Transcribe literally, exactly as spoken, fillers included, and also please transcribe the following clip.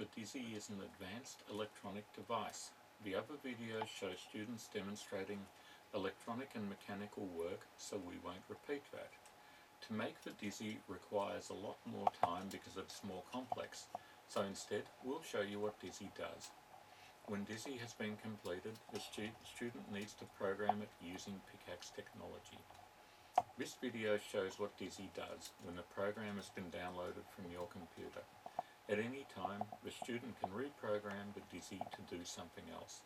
with Dizzy is an advanced electronic device. The other videos show students demonstrating electronic and mechanical work, so we won't repeat that. To make the Dizzy requires a lot more time because it's more complex, so instead we'll show you what Dizzy does. When Dizzy has been completed, the stu student needs to program it using pickaxe technology. This video shows what Dizzy does when the program has been downloaded from your computer. At any time, the student can reprogram the Dizzy to do something else.